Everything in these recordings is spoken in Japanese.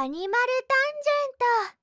アニマルタンジェント。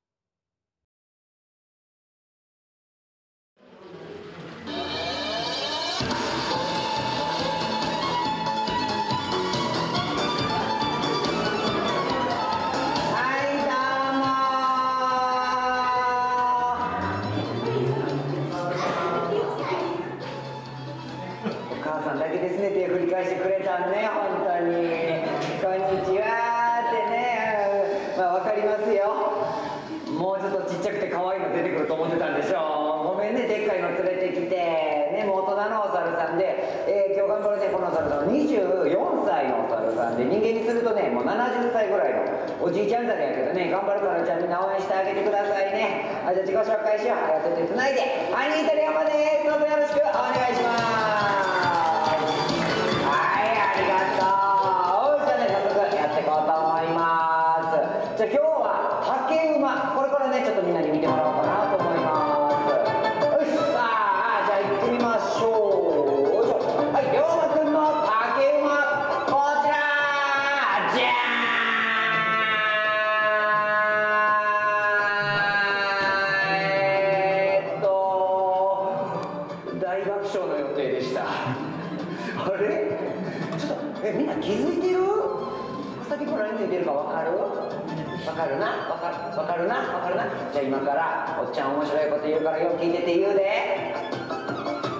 おじいちゃんだねけどね、頑張るからちゃんみんな応援してあげてくださいね。あ、じゃあ自己紹介しよう。ありがとうつないでアニータリアマです。どうぞよろしくお願いします。はい、ありがとう。じゃあね、早速やっていこうと思います。じゃあ今日は竹馬、これからねちょっとみんなに見てもらおうかなと思います。よし、さあじゃあ行ってみましょう。よいしょ。はい、りょうまくんの竹馬こちらじゃん。わかるな。じゃあ今からおっちゃん面白いこと言うからよく聞いてて言うで。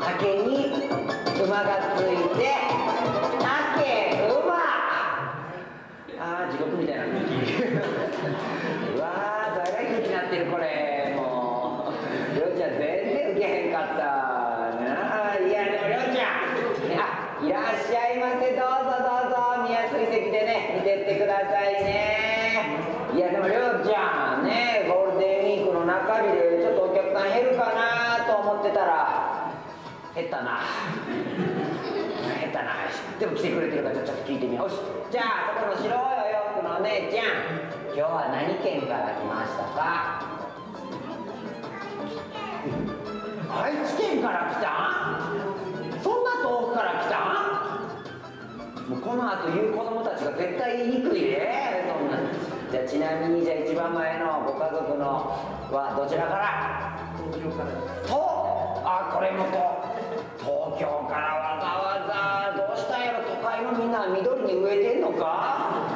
竹に馬がついて竹馬。あー、地獄みたいな空気。うわー、大変になってるこれ。もうりょうちゃん全然ウケへんかったなあ。いやね、りょうちゃん、いらっしゃいませ。どうぞどうぞ、見やすい席でね見てってくださいね。いやでもりょうちゃんね、ゴールデンウィークの中日でちょっとお客さん減るかなと思ってたら減ったな。でも来てくれてるからちょっと聞いてみよう。よし、じゃあそこの白いお洋服のお姉ちゃん、今日は何県から来ましたか？愛知県から来たん？そんな遠くから来たん？もうこの後言う子供たちが絶対言いにくいね、そんなの。じゃあちなみに、じゃあ一番前のご家族のはどちらから？東京からです。あ、これも東京からわざわざ。どうしたんやろ、都会のみんな緑に植えてんのか。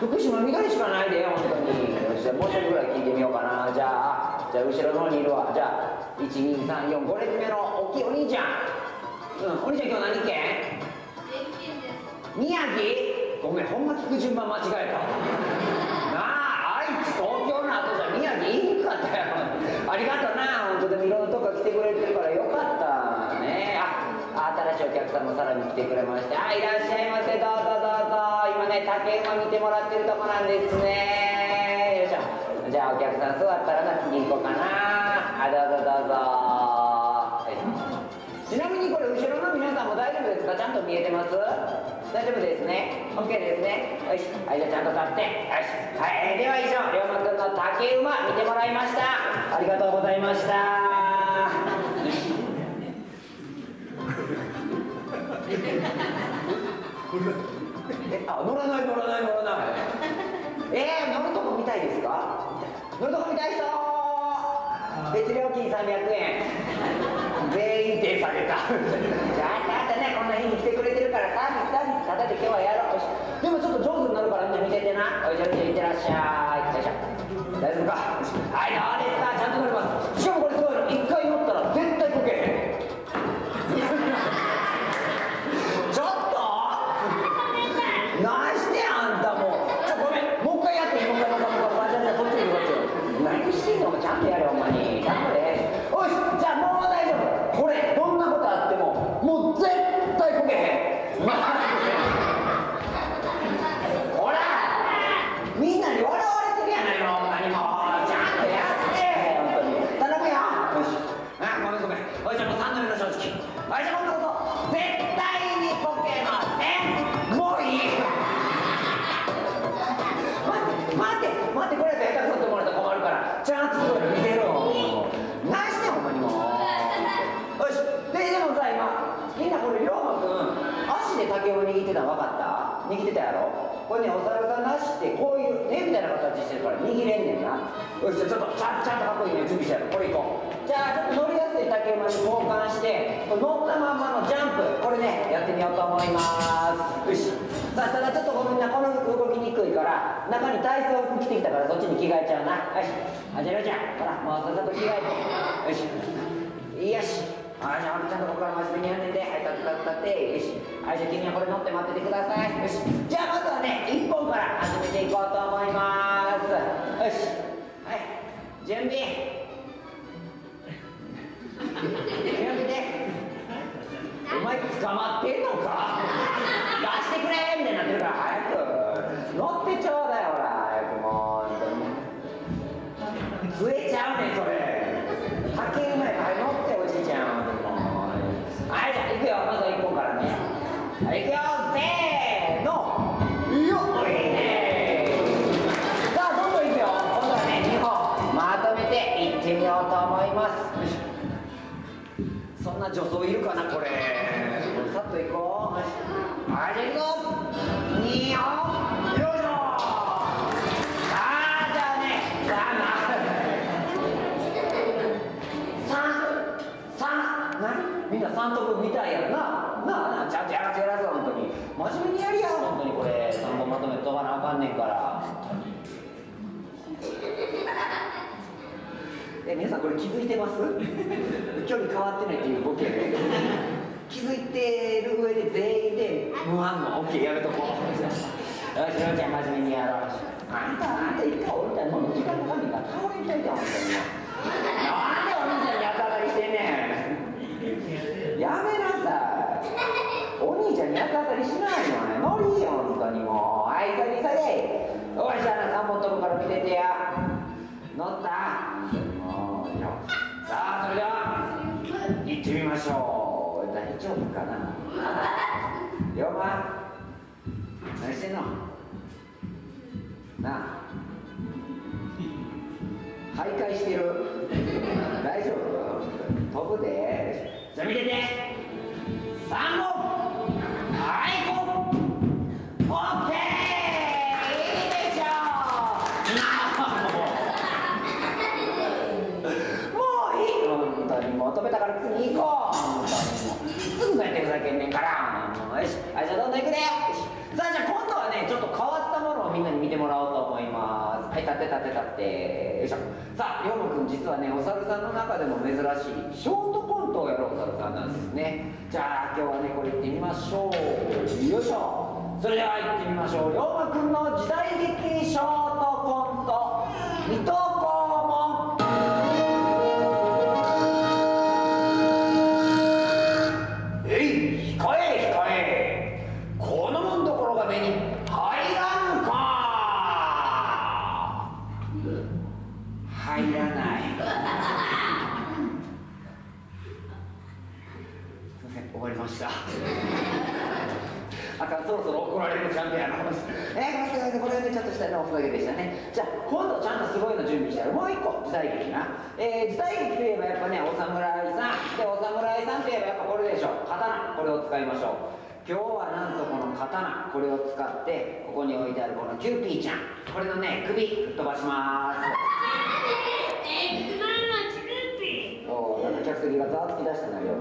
福島緑しかないで、本当に。じゃあもうちょっとぐらい聞いてみようかな。じゃあ後ろの方にいるわ。じゃあ12345列目の大きいお兄ちゃん。お兄ちゃん、今日何県？宮城です。宮城？ごめん、ほんま聞く順番間違えた。東京の後じゃ宮城いいかったよ。ありがとうな、本当。でもいろんなとこ来てくれてるからよかったね。あ、新しいお客さんもさらに来てくれまして、あ、いらっしゃいませ。どうぞどうぞ。今ね、竹馬見てもらってるとこなんですね。よいしょ。じゃあお客さん座ったらな、次行こうかな。あ、どうぞどうぞ。ちなみにこれ後ろの皆さんも大丈夫ですか？ちゃんと見えてます？大丈夫ですね。OK ですね。よし。はい、じゃあちゃんと立って。よし。はい、では以上、りょうまくんの竹馬見てもらいました。ありがとうございました。あ、乗らない。乗るとこ見たいですか？乗るとこ見たい人。別料金300円。全員手下げた。じゃあ、ね、こんな日に来てくれてるからサービスただで今日はやろう。でもちょっと上手になるからみんな見ててな。おいしょ、いってらっしゃい。よいしょ。大丈夫か？はい、どうですか？ちゃんと乗ります。しかもこれすごいの、一回乗ったら絶対こけへん。ちょっと何してあんたもう。ちょ、ごめん、もう一回やって。もう一回。じゃあこっちにこっち。何してんの？ちゃんとやれよ、ほんまに。頑張れ。おいし、じゃあもう大丈夫。これどんなことあってももう絶対こら、みんなに笑われてるやないの。ほんまにもうちゃんとやって、本当に頼むよ。よし。あ、ごめん。おいちゃんも3度目の正直。おいちゃんもこんなこと絶対にこけません。もういい。待ってこれで下手くそって思われたら困るから、ちゃんとすごいの見てろ。何してほんまにもう。よし。でもさ、今みんなこれりょうまくん。足で竹を握ってたの分かった？握ってたやろ？これね、お猿さんなしってこういうねみたいな形してるから握れんねんな。よし、ちょっとちゃんとかっこいいね、準備してやる。これいこう。じゃあちょっと乗りやすい竹馬に交換して、乗ったまんまのジャンプ、これねやってみようと思います。よし。さあ、ただちょっとごめんな、この服動きにくいから中に体操服着てきたからそっちに着替えちゃうな。よし、あじゃりょちゃん、ほらもうさっさと着替えて。よし、よし、あじゃあちゃんとここから真面目にやんねんで、はい、立って、よし。はい、じゃあ君はこれ乗って待っててください。よし、じゃあまずはね1本から始めていこうと思います。よし、はい、準備でお前捕まってんのか出してくれみたいになってるから、早く乗ってちょうだい。ほら早く、もう増えちゃうねんそれ。派遣うまいから乗っておじいちゃん。はい、じゃあ行くよ、まずは1本からね。はい、いくよ、せーの、よっ、おいねー。さあ、どんどんいくよ。今度はね、2本まとめていってみようと思います。そんな助走いるかな、これ。さっといこう。はい、じゃあいくぞ、2本、よいしょ。さあ、じゃあね、3、みんな3とこ見たいやろな。ちゃんとやらせやらせ、本当に真面目にやりや、本当にこれ3本まとめて飛ばなあかんねんから。皆さんこれ気づいてます距離変わってないっていうボケで気づいてる上で全員で無反応 OK やるとこよし、ろうちゃん真面目にやろう。あんた一回俺みたいなもう時間かかんねんから倒れんちゃいけん、本当になんで俺みたいにやったがりしてんねんやめなさい。お兄ちゃんに当たりしないのね。ノリよ、本当にもう。はい、急いで。おい、じゃあな、3本飛ぶから見ててや。乗った。もうよ。さあ、それでは、行ってみましょう。大丈夫かな。よま。何してんの。なあ。徘徊してる。大丈夫。飛ぶで。じゃあ見てて。3本。立ってよいしょ。さあ、ヨウム君、実はねお猿さんの中でも珍しいショートコントをやるお猿さんなんですね。じゃあ今日はねこれいってみましょう。よいしょ。それではいってみましょう。ヨウム君の時代劇ショートコント「水戸黄門」。えい、控えこの門どころが目に入らん。入らない。すみません、終わりました。あかん、そろそろ怒られるチャンピオンの話。これでちょっとしたのおかげでしたね。じゃあ、今度ちゃんとすごいの準備してある。もう一個、時代劇な。時代劇といえば、やっぱね、お侍さん。で、お侍さんといえば、やっぱこれでしょ。刀、これを使いましょう。今日はなんとこの刀、これを使ってここに置いてあるこのキューピーちゃん、これのね首吹っ飛ばしまーす。おお、なんか客席がざわつき出してないよ。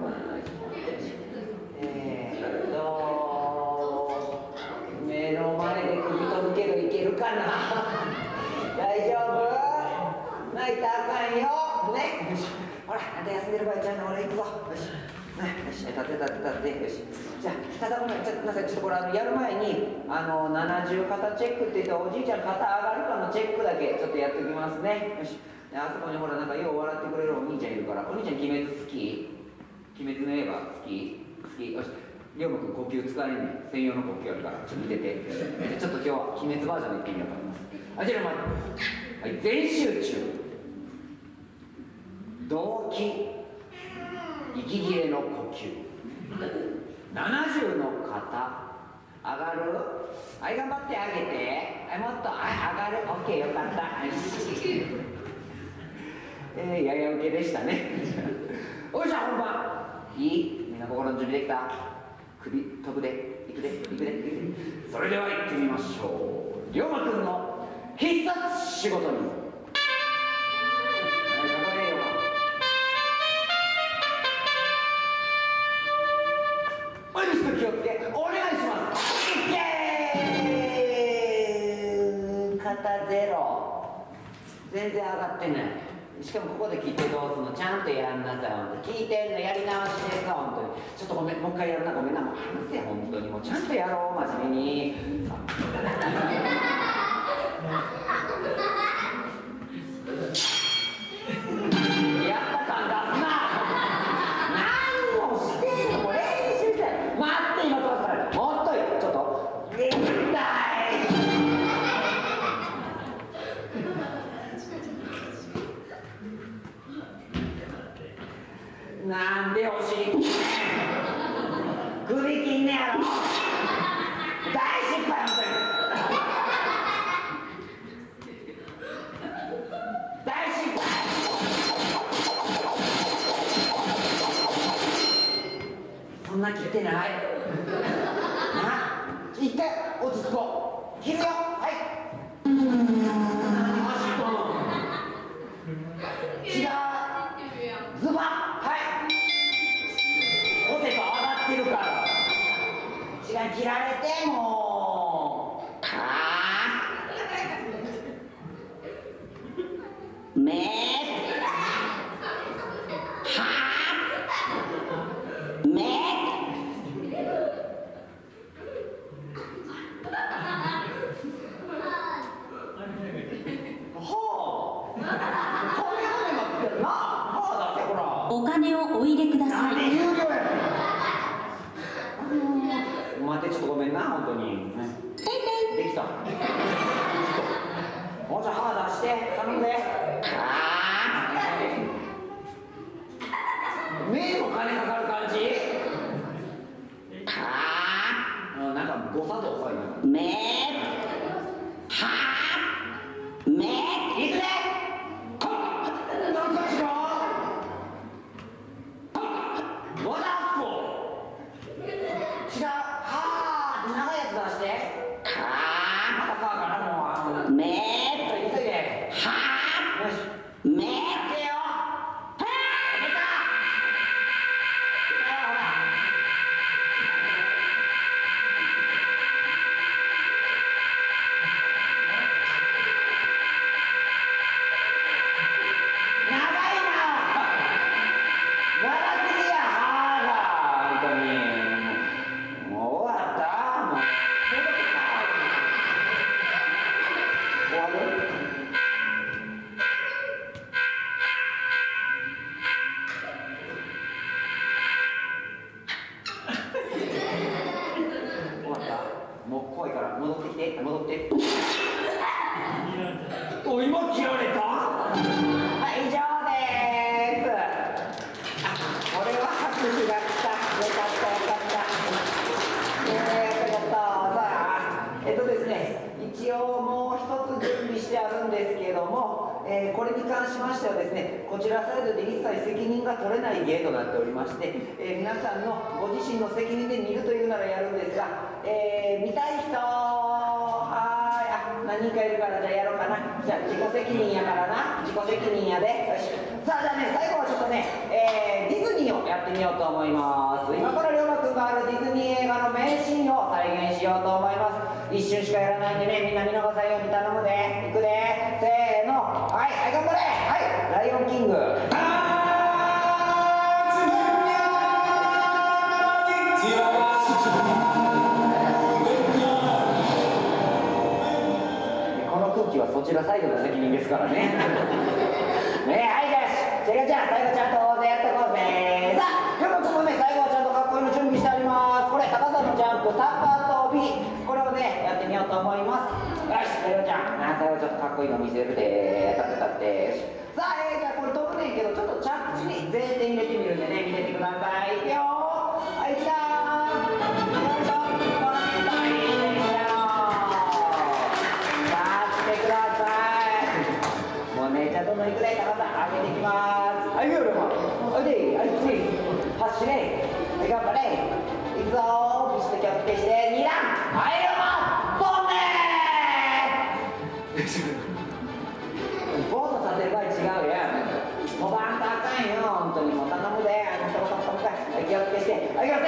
目の前で首飛ぶけどいけるかな大丈夫、泣いたらあかんよね。ほら、あんた休んでる場合ちゃうの、俺行くぞ。よし、立て、よし。じゃあ、ただごめん、ちょっとこれやる前に70肩チェックって言っておじいちゃん肩上がるかのチェックだけちょっとやっておきますね。よし。あそこにほらなんかよう笑ってくれるお兄ちゃんいるから。お兄ちゃん鬼滅好き？鬼滅の刃好き？よし。りょうまくん呼吸疲れんねん、専用の呼吸あるからちょっと見てて。ちょっと今日は鬼滅バージョンでいってみようと思います。あ、じゃあお前、はい、全集中動機息切れの呼吸70の肩上がる。はい、頑張って上げて。はい、もっと、はい、上がる。オッケー、よかった。やや受けでしたね。おいしょ、本番いい。みんな心の準備できた？首飛ぶでいくでいくでいくで。それでは行ってみましょう。龍馬くんの必殺仕事に。気をつけお願いします。イエーイ。肩ゼロ、全然上がってない。しかもここで切ってどうすんの、ちゃんとやんなさい。本当聞いてんのやり直しです。本当にちょっとごめん、もう一回やるな、ごめんな、もう話せ、本当にもうちゃんとやろう、真面目に。なんでお尻切んねん。首切んねやろ。大失敗、本当に大失敗。そんな切ってないな。一回落ち着こう。切るよ。はい違う。ズバッ。切られてもお金をお入れください。待って、ちょっとごめんな、本当に。できた。もうちょい歯出して、頼んで。目にも金かかる感じ。なんか誤作動される。目。は。目。いくぜ。これに関しましてはですね、こちらサイドで一切責任が取れない芸となっておりまして、皆さんのご自身の責任で見るというならやるんですが、見たい人はーい、あ、何人かいるからじゃあやろうかな。じゃあ自己責任やからな、自己責任やで。よし、さあじゃあね、最後はちょっとね、ディズニーをやってみようと思います。今から龍馬くんがあるディズニー映画の名シーンを再現しようと思います。一瞬しかやらないんでね、みんな見逃さないように頼むで。いくで、せーの、はい、はい、頑張れ、はい、ライオンキング。この空気はそちらサイドの責任ですからね。ねえ、はい、よし、じゃあ、最後ちゃんと大勢やってこうぜ。さあ、今日もね、最後はちゃんとかっこいいの準備してあります。これ、高さのジャンプ、高跳び。これをね、やってみようと思います。よし、さよちゃん、さよちょっとかっこいいの見せるで。立って立って。さあ、じゃあこれ飛ぶねんけど、ちょっと着地に前転入れてみるんでね、見ててください。いくよー、はい、来たー、よいしょ、こらえたいよー、立ってください。もうね、じゃあどんどんいくで、高さ上げていきます。はい、いくよ、おいで、はい、走れ、はい、頑張れ、いくぞー。決して2段入るもボンネーボートさせる場合違うやん。飛ばんとあかんよ、本当にもう頼むで。気をつけて、ありがとう。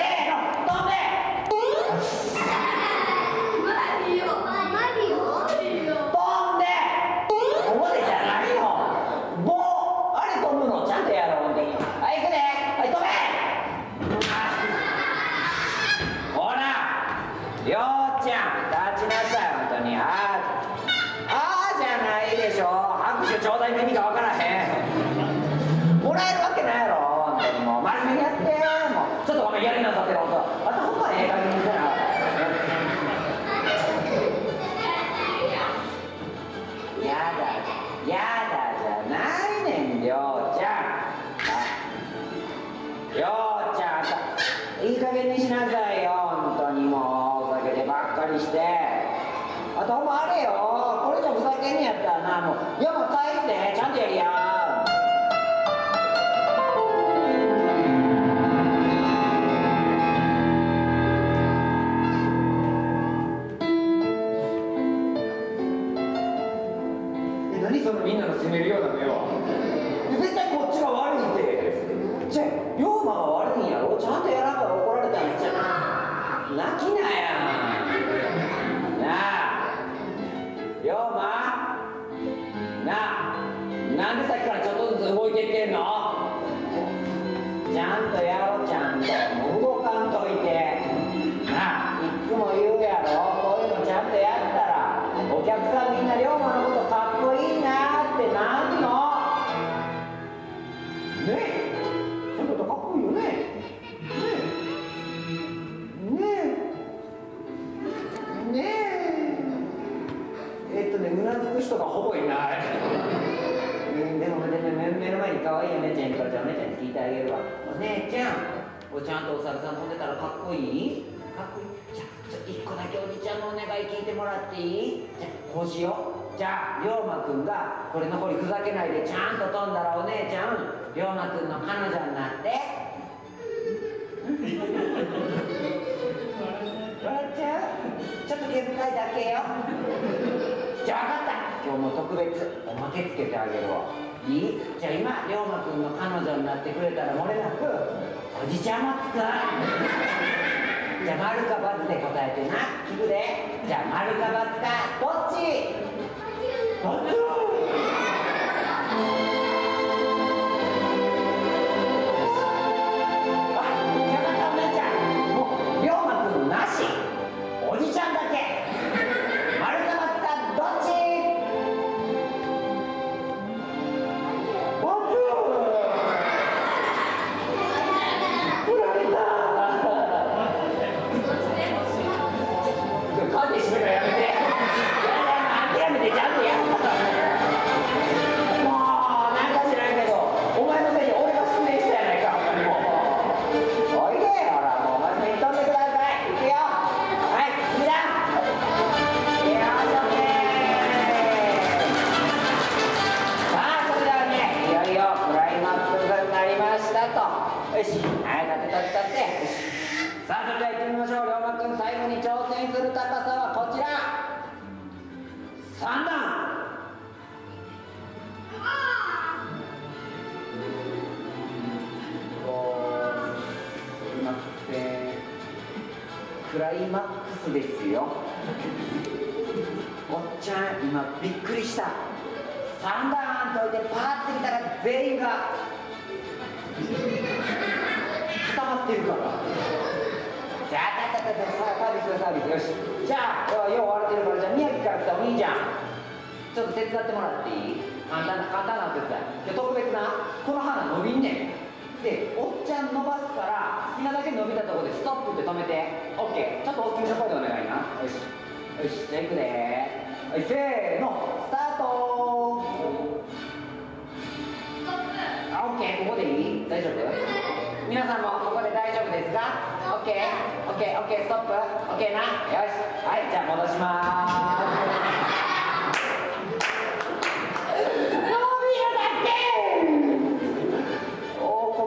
せーの、飛んで怒っ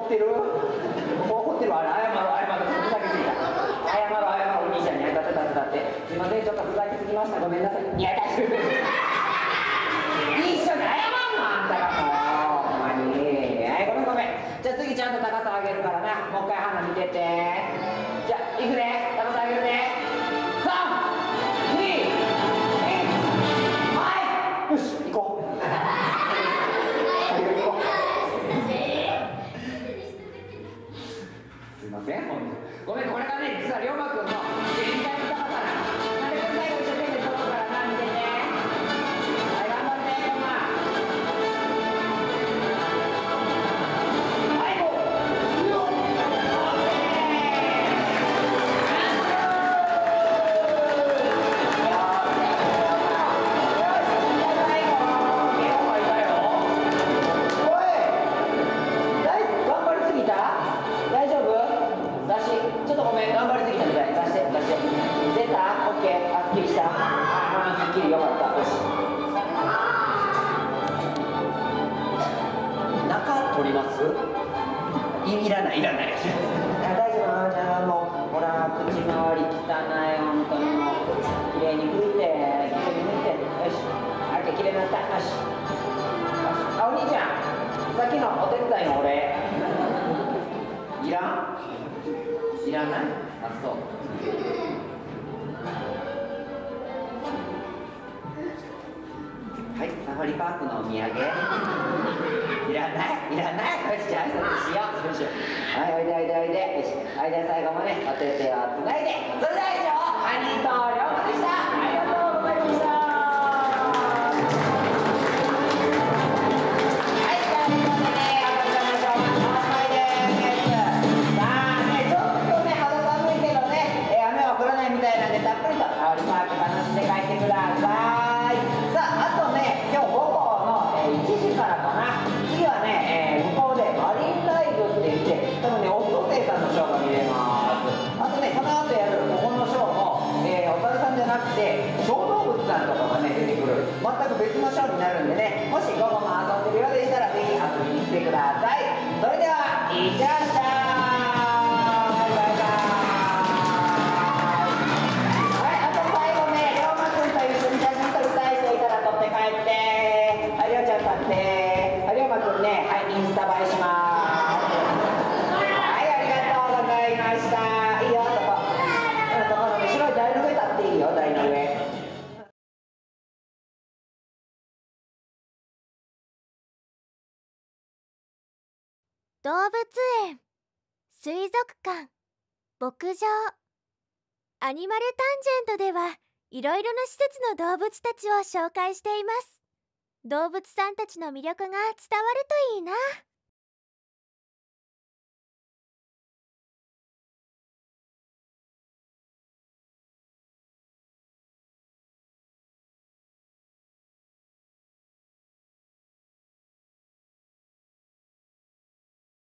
てる、謝る、お兄ちゃんに謝る。ごめんなさい。いや、私一緒に謝んのあんたがもう、ほんまに。はい、ごめんごめん。じゃあ次ちゃんと高さ上げるからな。もう一回花見てて。じゃあ、いくね。高さ上げるね。3、2、1、はい。よし、行こう。すいません、ほんと。ごめん、これがね、実は龍馬君の限界の高さなの。動物園、水族館、牧場、アニマルタンジェントではいろいろな施設の動物たちを紹介しています。動物さんたちの魅力が伝わるといいな。